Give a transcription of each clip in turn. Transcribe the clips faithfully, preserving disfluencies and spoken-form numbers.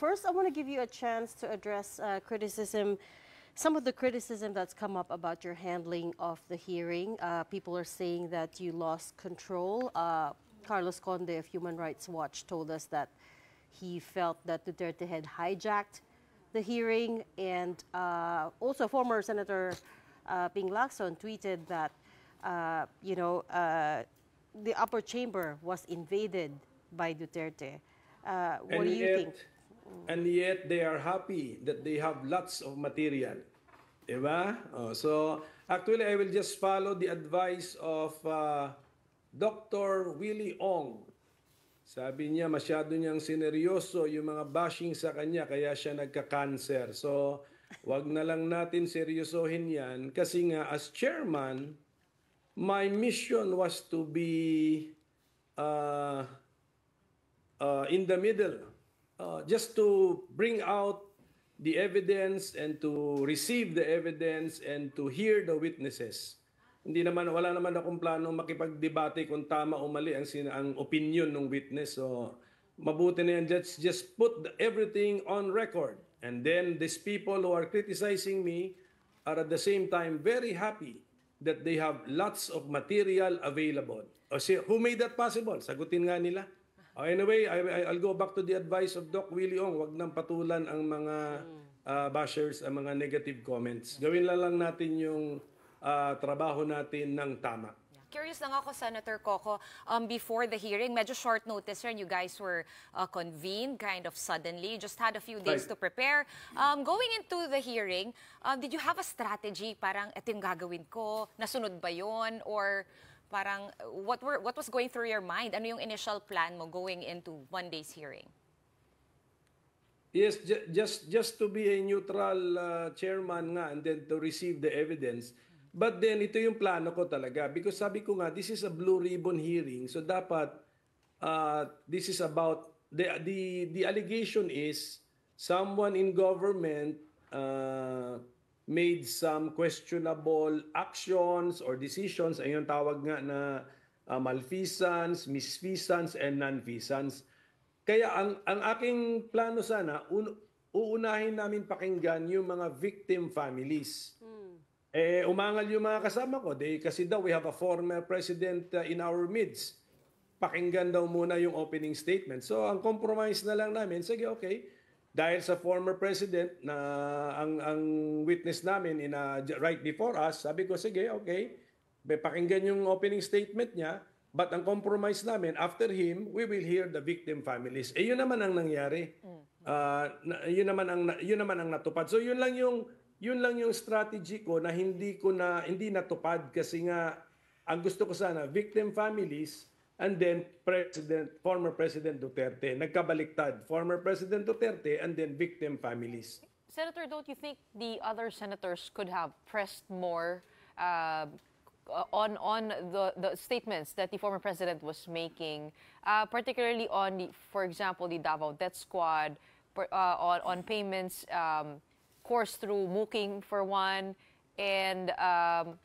First, I want to give you a chance to address uh, criticism, some of the criticism that's come up about your handling of the hearing. Uh, people are saying that you lost control. Uh, Carlos Conde of Human Rights Watch told us that he felt that Duterte had hijacked the hearing, and uh, also former Senator uh, Ping Lacson tweeted that uh, you know uh, the upper chamber was invaded by Duterte. Uh, what and do you yet, think? And yet they are happy that they have lots of material. Diba? Oh, so actually I will just follow the advice of uh, Doctor Willie Ong. Sabi niya masyado niyang sineryoso yung mga bashing sa kanya kaya siya nagka-cancer. So wag na lang natin seryosohin yan kasi nga as chairman, my mission was to be uh, uh, in the middle. Uh, just to bring out the evidence and to receive the evidence and to hear the witnesses. Hindi naman, wala naman akong plano makipagdebate kung tama o mali ang, ang opinion ng witness. So, mabuti na yan. Let's just put the, everything on record. And then these people who are criticizing me are at the same time very happy that they have lots of material available. O si, who made that possible? Sagutin nga nila. Oh, anyway, I, I'll go back to the advice of Doc Willie Ong. Huwag nang patulan ang mga uh, bashers, ang mga negative comments. Gawin lang, lang natin yung uh, trabaho natin ng tama. Curious lang ako, Senator Coco, um, before the hearing, medyo short notice rin, you guys were uh, convened kind of suddenly. You just had a few days right. to prepare. Um, going into the hearing, um, did you have a strategy? Parang, ito yung gagawin ko, nasunod ba yun? Or... Parang, what were what was going through your mind? Ano yung initial plan mo going into one day's hearing? Yes, ju just just to be a neutral uh, chairman nga and then to receive the evidence. But then ito yung plano ko talaga because sabi ko nga this is a blue ribbon hearing. So dapat uh, this is about the the the allegation is someone in government uh, made some questionable actions or decisions, ayun tawag nga na uh, malfeasance, misfeasance, and nonfeasance. Kaya ang, ang aking plano sana, un, uunahin namin pakinggan yung mga victim families. Mm. Eh, umangal yung mga kasama ko, they, kasi daw we have a former president uh, in our midst. Pakinggan daw muna yung opening statement. So ang compromise na lang namin, sige, okay. Dahil sa former president na ang, ang witness namin in a, right before us, sabi ko, sige, okay, pakinggan yung opening statement niya, but ang compromise namin, after him, we will hear the victim families. Eh, yun naman ang nangyari. Uh, yun, naman ang, yun naman ang natupad. So, yun lang yung, yun lang yung strategy ko na hindi, ko na hindi natupad kasi nga, ang gusto ko sana, victim families, and then President, former President Duterte, nagkabaliktad, former President Duterte, and then victim families. Senator, don't you think the other senators could have pressed more uh, on on the, the statements that the former president was making, uh, particularly on, the, for example, the Davao Death Squad, per, uh, on, on payments um, coursed through mooking, for one, and um,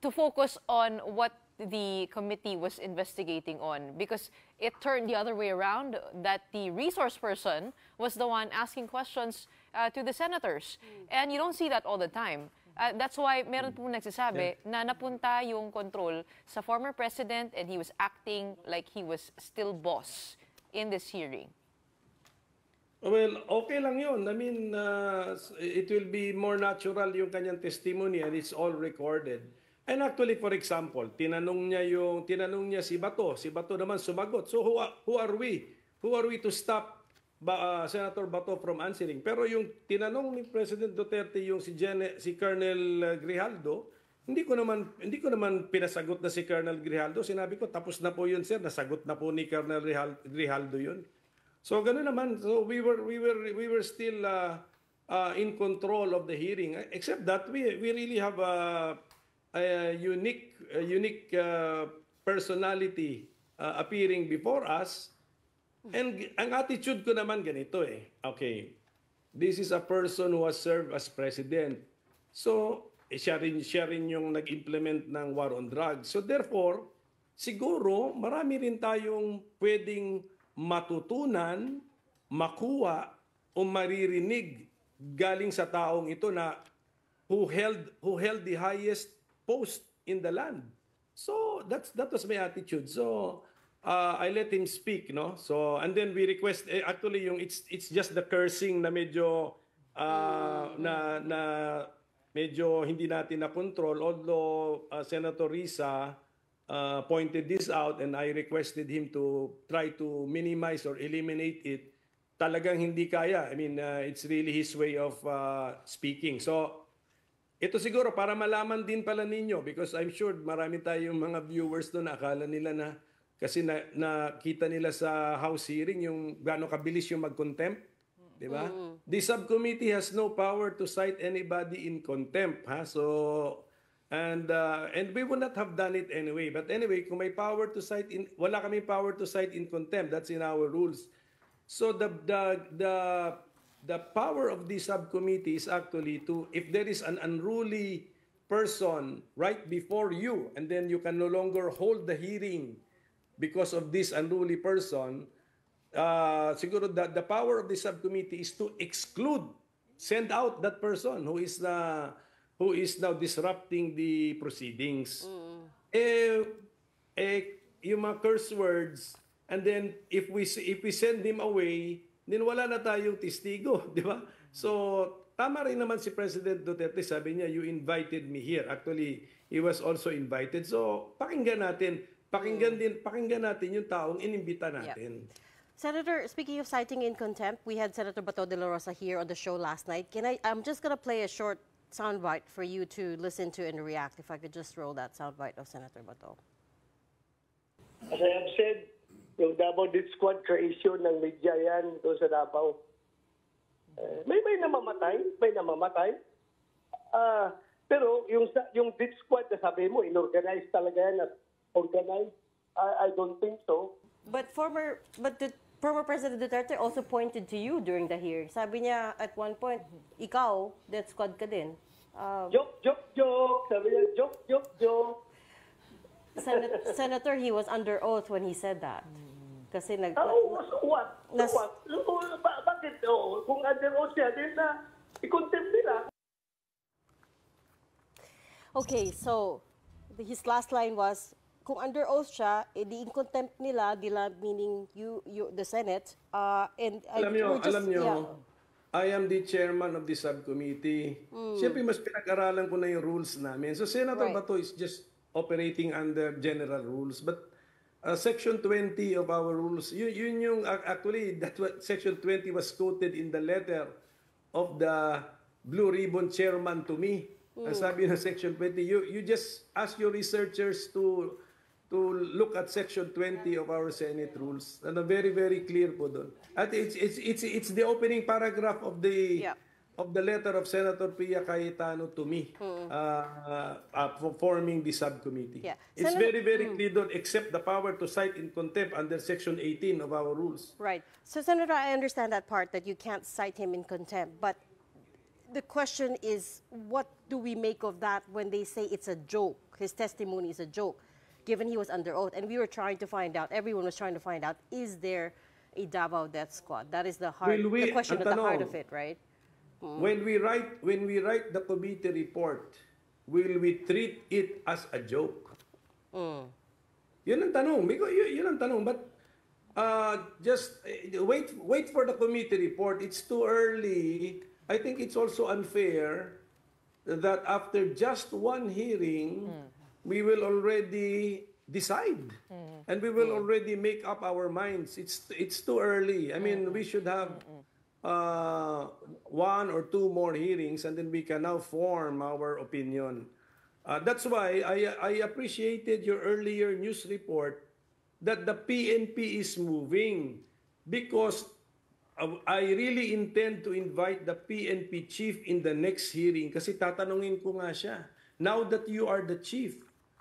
to focus on what the committee was investigating on, because it turned the other way around, that the resource person was the one asking questions uh, to the senators. Mm. And you don't see that all the time. Uh, that's why meron po nagsasabi na napunta yung control sa former president and he was acting like he was still boss in this hearing. Well, okay lang yun. I mean, uh, it will be more natural yung kanyang testimony and it's all recorded. And actually, for example, tinanong niya yung tinanong niya si Bato, si Bato naman sumagot. So who are, who are we? Who are we to stop ba, uh, Senator Bato from answering? Pero yung tinanong ni President Duterte yung si Gen si Colonel Grijaldo, hindi ko naman hindi ko naman pinasagot na si Colonel Grijaldo. Sinabi ko tapos na po yun, sir, nasagot na po ni Colonel Grijaldo yun. So ganoon naman. So we were we were we were still uh, uh, in control of the hearing, except that we we really have a uh, a unique, a unique uh, personality uh, appearing before us. And ang attitude ko naman ganito eh. Okay, this is a person who has served as president. So, eh, siya, rin, siya rin yung nag-implement ng war on drugs. So therefore, siguro marami rin tayong pwedeng matutunan makuha o maririnig galing sa taong ito na who held who held the highest post in the land. So that's that was my attitude. So Uh, I let him speak, no? So, and then we request, eh, actually, yung it's, it's just the cursing na medyo, uh, na, na medyo hindi natin na-control. Although, uh, Senator Risa uh, pointed this out and I requested him to try to minimize or eliminate it. Talagang hindi kaya. I mean, uh, it's really his way of uh, speaking. So, ito siguro, para malaman din pala ninyo, because I'm sure marami tayong mga viewers doon na akala nila na, kasi na, nakita nila sa House hearing yung gaano kabilis yung mag-contempt, di ba? Mm. The subcommittee has no power to cite anybody in contempt, ha? So, and, uh, and we would not have done it anyway. But anyway, kung may power to cite, in, wala kami power to cite in contempt. That's in our rules. So the, the, the, the power of the subcommittee is actually to, if there is an unruly person right before you, and then you can no longer hold the hearing because of this unruly person, uh, siguro that the power of the subcommittee is to exclude, send out that person who is na, who is now disrupting the proceedings. Mm. Eh, eh, yung mga curse words, and then if we if we send him away, then wala na tayong testigo, di ba? So tama rin naman si President Duterte, sabi niya, you invited me here. Actually, he was also invited. So pakinggan natin. Pakinggan din, pakinggan natin yung taong inimbita natin. Yep. Senator, speaking of citing in contempt, we had Senator Bato de la Rosa here on the show last night. Can I? I'm just gonna play a short soundbite for you to listen to and react. If I could just roll that soundbite of Senator Bato. As I have said, yung Davao Death Squad creation ng media yan doon sa Davao. Uh, may may namamatay, may namamatay. Uh, pero yung yung Death Squad na sabi mo, inorganize talaga yan at organized? I, I don't think so. But former, but the, former President Duterte also pointed to you during the hearing. Sabi niya at one point, ikaw, death squad ka din. Um, joke, joke, joke. Sabi niya, joke, joke, joke. Sen Senator, he was under oath when he said that. Kasi nag... Oh, so what? So what? So, ba bakit? Oh, kung under oath siya, then na uh, i-contempt nila. Okay, so his last line was, kung under oath siya, eh, di in contempt nila, dila meaning you, you the Senate. Uh, and alam I, nyo, just, alam nyo, yeah. I am the chairman of the subcommittee. Mm. Siyempre, mas pinag-aralan ko na yung rules namin. So, Senator right. Bato is just operating under general rules. But uh, Section twenty of our rules, yun, yun yung, actually, that what Section twenty was quoted in the letter of the Blue Ribbon Chairman to me. Mm. Ang sabi ng Section twenty, you, you just ask your researchers to... to look at Section twenty of our Senate rules. And very, very clear po doon. At it's, it's, it's, it's the opening paragraph of the, yeah. of the letter of Senator Pia Cayetano to me mm. uh, uh, for forming the subcommittee. Yeah. It's Senator, very, very mm. clear doon, except the power to cite in contempt under Section eighteen of our rules. Right. So, Senator, I understand that part, that you can't cite him in contempt. But the question is, what do we make of that when they say it's a joke? His testimony is a joke, given he was under oath, and we were trying to find out, everyone was trying to find out, is there a Davao Death Squad? That is the heart, we, the question at the heart of it, right? Mm. When we write, when we write the committee report, will we treat it as a joke? Mm. Yun ang tanong, because yun ang tanong, but uh, just wait, wait for the committee report. It's too early. I think it's also unfair that after just one hearing, mm. we will already decide, mm-hmm. and we will mm-hmm. already make up our minds. It's it's too early. I mean, mm-hmm. we should have uh, one or two more hearings, and then we can now form our opinion. Uh, that's why I I appreciated your earlier news report that the P N P is moving, because I really intend to invite the P N P chief in the next hearing. Kasi tatanungin ko nga siya. Now that you are the chief,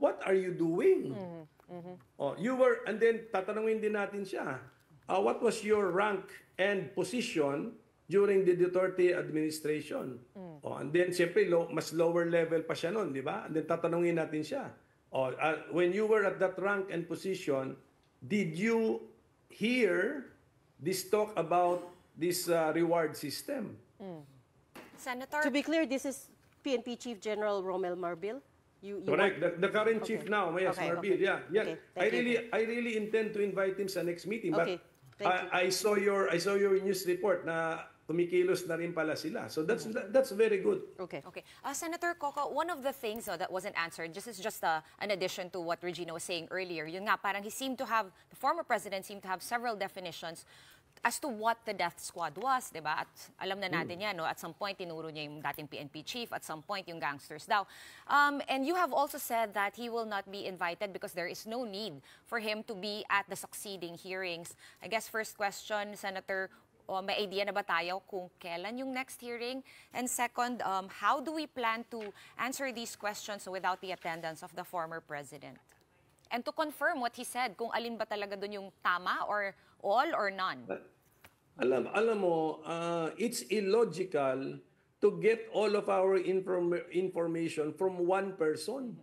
what are you doing? Mm-hmm. Mm-hmm. Oh, you were, and then tatanungin din natin siya. Uh, what was your rank and position during the Duterte administration? Mm. Oh, and then siyempre low, mas lower level pa siya noon, di ba? And then tatanungin natin siya. Oh, uh, when you were at that rank and position, did you hear this talk about this uh, reward system. Mm. Senator? To be clear, this is P N P Chief General Romel Marbil? You, you Correct. The, the current okay. chief now, yes, okay, Marbil. Okay. Yeah, yeah. Okay, I, really, I really intend to invite him sa next meeting. Okay. But I, I, saw your, I saw your news report na kumikilos na rin pala sila. So that's, mm-hmm. that's very good. Okay. Okay. Uh, Senator Coco, one of the things uh, that wasn't answered, this is just uh, an addition to what Regina was saying earlier. Yun nga, parang he seemed to have, the former president seemed to have several definitions as to what the death squad was, di ba? At alam na natin yan, no? At some point, tinuro niya yung dating P N P chief. At some point, yung gangsters daw. Um, and you have also said that he will not be invited because there is no need for him to be at the succeeding hearings. I guess first question, Senator, oh, may idea na ba tayo kung kailan yung next hearing? And second, um, how do we plan to answer these questions without the attendance of the former president? And to confirm what he said, kung alin ba talaga dun yung tama or all or none? Alam, alam mo, uh, it's illogical to get all of our inform information from one person.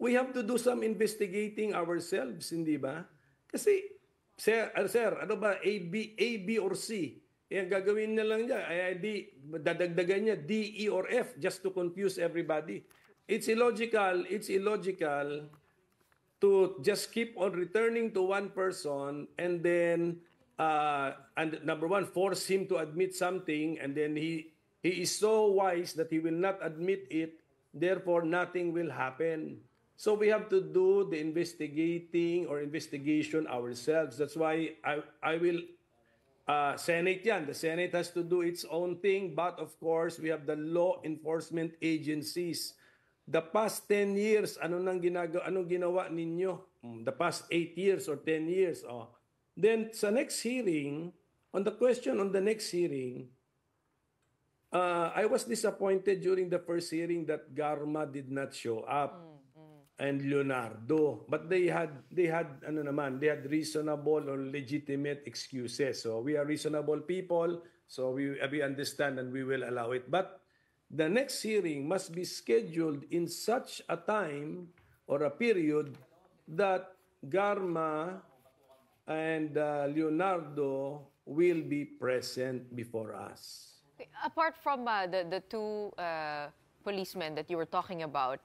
We have to do some investigating ourselves, hindi ba? Kasi, sir, uh, sir ano ba, A, B, A, B or C? Eh, gagawin na lang niya, eh, di, dadagdagan niya D, E or F just to confuse everybody. It's illogical, it's illogical to just keep on returning to one person and then... Uh, and number one, force him to admit something, and then he he is so wise that he will not admit it. Therefore, nothing will happen. So we have to do the investigating or investigation ourselves. That's why I I will uh, Senate yan. The Senate has to do its own thing. But of course, we have the law enforcement agencies. The past ten years, ano nang ginago, anong ginawa ninyo? The past eight years or ten years, oh. Then sa next hearing, on the question on the next hearing, uh, I was disappointed during the first hearing that Garma did not show up mm-hmm. and Leonardo, but they had they had ano naman, they had reasonable or legitimate excuses. So we are reasonable people, so we we understand and we will allow it. But the next hearing must be scheduled in such a time or a period that Garma and uh, Leonardo will be present before us. Apart from uh, the, the two uh, policemen that you were talking about,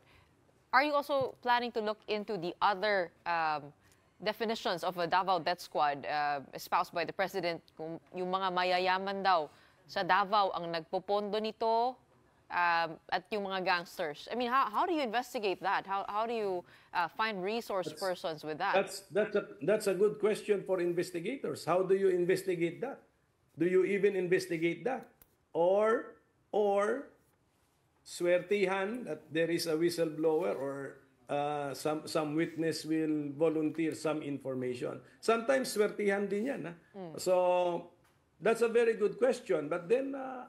are you also planning to look into the other um, definitions of a Davao Death Squad uh, espoused by the President? Kung yung mga mayayaman daw sa Davao ang nagpopondo nito um, at yung mga gangsters. I mean, how, how do you investigate that? How, how do you... Uh, find resource that's, persons with that? That's, that's, a, that's a good question for investigators. How do you investigate that? Do you even investigate that? Or, or, swertihan that there is a whistleblower or uh, some, some witness will volunteer some information. Sometimes swertihan din yan. Ha? Mm. So, that's a very good question. But then, uh,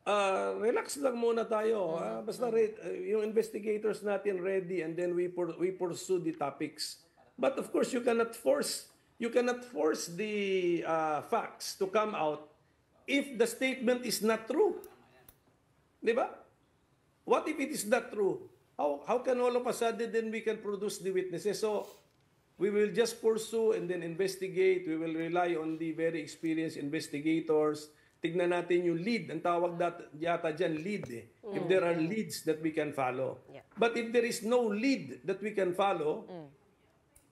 Uh, relax lang muna tayo. Uh, basta re yung investigators natin ready and then we pur we pursue the topics. But of course, you cannot force you cannot force the uh, facts to come out if the statement is not true. Di ba? What if it is not true? How how can all of a sudden then we can produce the witnesses? So we will just pursue and then investigate. We will rely on the very experienced investigators. Tignan natin yung lead. Ang tawag dat, yata dyan, lead eh. Mm. If there are leads that we can follow. Yeah. But if there is no lead that we can follow, mm.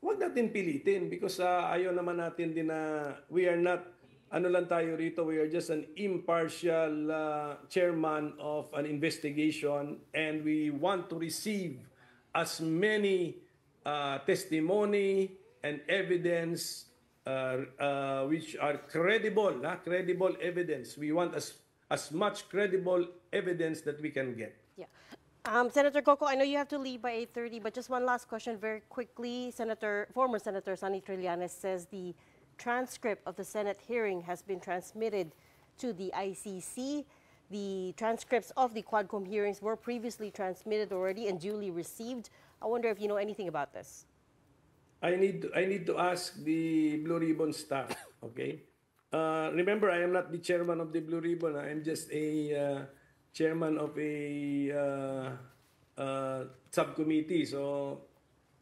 wag natin pilitin because uh, ayaw naman natin din na we are not, ano lang tayo rito, we are just an impartial uh, chairman of an investigation and we want to receive as many uh, testimony and evidence Uh, uh, which are credible, huh? credible evidence. We want as, as much credible evidence that we can get. Yeah. Um, Senator Coco, I know you have to leave by eight thirty, but just one last question very quickly. Senator, former Senator Sonny Trillanes says the transcript of the Senate hearing has been transmitted to the I C C. The transcripts of the Quadcom hearings were previously transmitted already and duly received. I wonder if you know anything about this. I need to, I need to ask the Blue Ribbon staff, okay? Uh, remember, I am not the chairman of the Blue Ribbon. I am just a uh, chairman of a uh, uh, subcommittee. So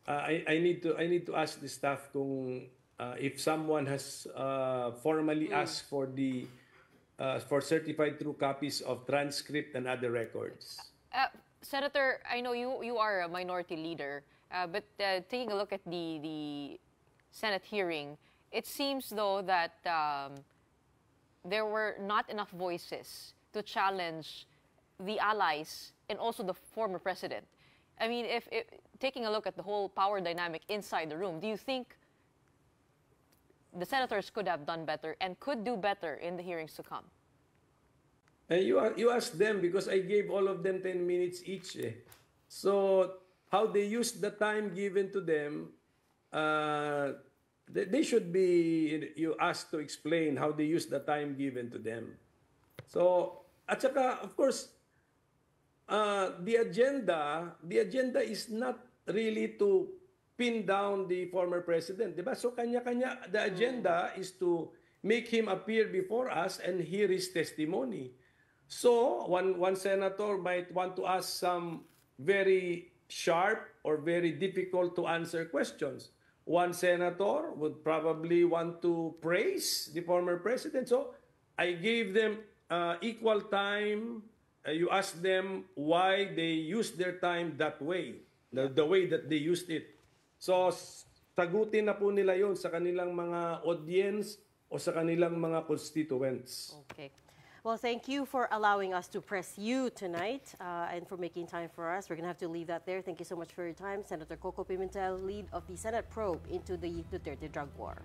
uh, I I need to I need to ask the staff kung uh, if someone has uh, formally mm. asked for the uh, for certified true copies of transcript and other records. Uh, Senator, I know you you are a minority leader, uh, but uh, taking a look at the the Senate hearing, it seems though that um, there were not enough voices to challenge the allies and also the former president. I mean, if, if taking a look at the whole power dynamic inside the room, do you think the senators could have done better and could do better in the hearings to come? Uh, you, are, you ask them because I gave all of them ten minutes each. Eh? So how they used the time given to them, uh, they, they should be you asked to explain how they used the time given to them. So, at saka, of course, Uh, the agenda, the agenda is not really to pin down the former president, diba? So kanya-kanya, the agenda is to make him appear before us and hear his testimony. So one one senator might want to ask some very sharp or very difficult to answer questions. One senator would probably want to praise the former president. So I gave them uh, equal time. You ask them why they used their time that way, the, the way that they used it. So, sagutin na po nila yun sa kanilang mga audience o sa kanilang mga constituents. Okay. Well, thank you for allowing us to press you tonight uh, and for making time for us. We're going to have to leave that there. Thank you so much for your time. Senator Coco Pimentel, lead of the Senate probe into the Duterte drug war.